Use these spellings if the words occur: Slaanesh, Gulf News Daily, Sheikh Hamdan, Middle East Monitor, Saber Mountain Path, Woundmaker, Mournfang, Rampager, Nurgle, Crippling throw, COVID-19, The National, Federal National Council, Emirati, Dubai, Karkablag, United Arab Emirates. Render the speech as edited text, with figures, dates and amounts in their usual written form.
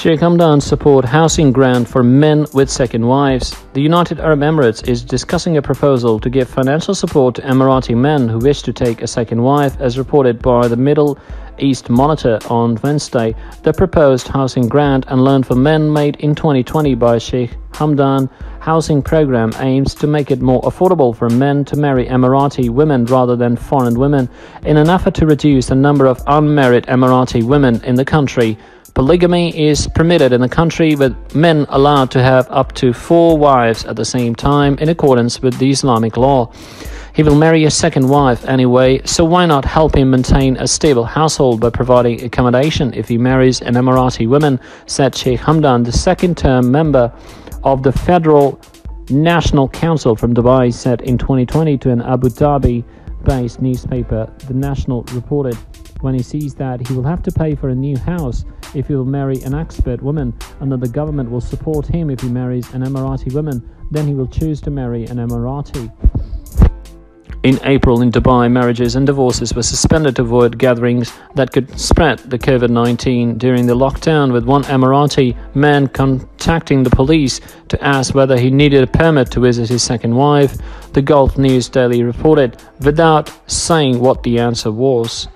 Sheikh Hamdan support housing grant for men with second wives. The United Arab Emirates is discussing a proposal to give financial support to Emirati men who wish to take a second wife, as reported by the Middle East Monitor on Wednesday. The proposed housing grant and loan for men made in 2020 by Sheikh Hamdan housing program aims to make it more affordable for men to marry Emirati women rather than foreign women, in an effort to reduce the number of unmarried Emirati women in the country. Polygamy is permitted in the country, with men allowed to have up to 4 wives at the same time in accordance with the Islamic law. He will marry a second wife anyway, so why not help him maintain a stable household by providing accommodation if he marries an Emirati woman, said Sheikh Hamdan, the second-term member of the Federal National Council from Dubai, said in 2020 to an Abu Dhabi-based newspaper. The National reported, when he sees that he will have to pay for a new house if he will marry an expat woman, and that the government will support him if he marries an Emirati woman, then he will choose to marry an Emirati. In April in Dubai, marriages and divorces were suspended to avoid gatherings that could spread the COVID-19 during the lockdown, with one Emirati man contacting the police to ask whether he needed a permit to visit his second wife, the Gulf News Daily reported, without saying what the answer was.